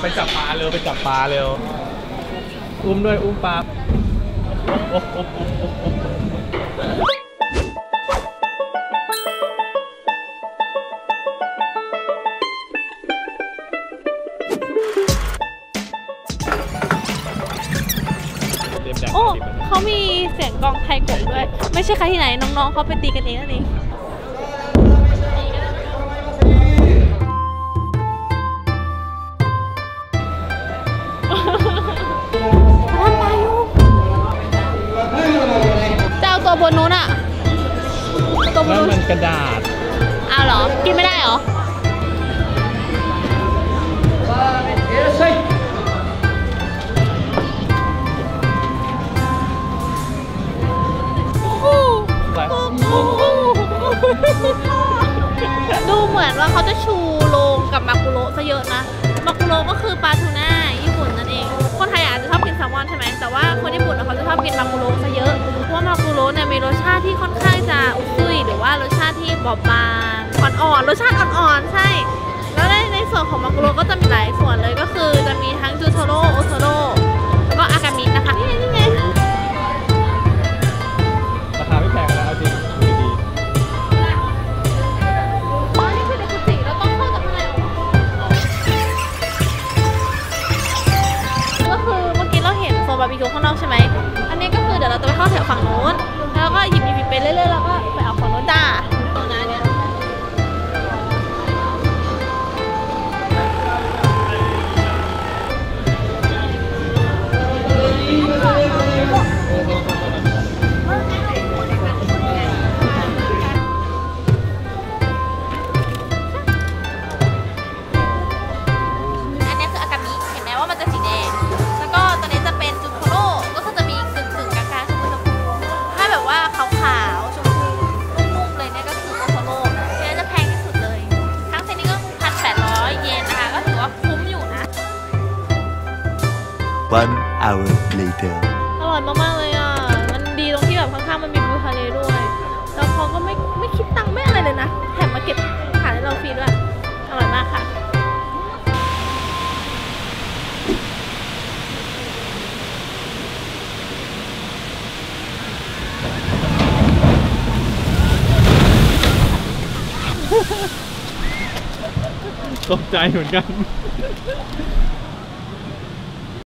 ไปจับปลาเร็วไปจับปลาเร็วอุ้มด้วยอุ้มปลาโอ้เขามีเสียงกองไทยกบด้วยไม่ใช่ใครที่ไหนน้องๆเขาไปตีกันเองนั่นเองจะเอาตัวบนนู้นอะตัวบนนู้นมันกระดาษเอาเหรอกินไม่ได้เหรอดูเหมือนว่าเขาจะชูโรงกับมากุโระซะเยอะนะมากุโระก็คือปลาทูน่าญี่ปุ่นนั่นเองคนไทยอาจจะชอบกินแซลมอนใช่ไหมแต่ว่าคนญี่ปุ่นเขาจะชอบกินมากุโระซะเยอะเพราะมากุโระเนี่ยมีรสชาติที่ค่อนข้างจะอุ่ยหรือว่ารสชาติที่บอบบางอ่อนๆรสชาติอ่อนๆใช่แล้วในส่วนของมากุโระก็จะมีหลายส่วนเลยก็คือจะมีทั้งจูโทโร่โอโทโร่แล้วก็อากามินะคะนี่ไงราคาไม่แพงนะเอาจริงบาร์บีคิวข้างนอกใช่ไหมอันนี้ก็คือเดี๋ยวเราจะไปเข้าแถวฝั่งโน้นแล้วก็หยิบไปเรื่อยๆแล้วก็ไปเอาของโน้นจ้าเอานะเนี่ยอันนี้คืออากามิเห็นไหมว่ามันจะสีแดงแล้วก็ตอนนี้จะเป็นจุดOne hour later อร่อยมากๆเลยอ่ะมันดีตรงที่แบบข้างๆมันมีวิวทะเลด้วยแล้วเขาก็ไม่คิดตังค์ไม่อะไรเลยนะแถมมาเก็บขายให้เราฟรีด้วยอร่อยมากค่ะตกใจเหมือนกัน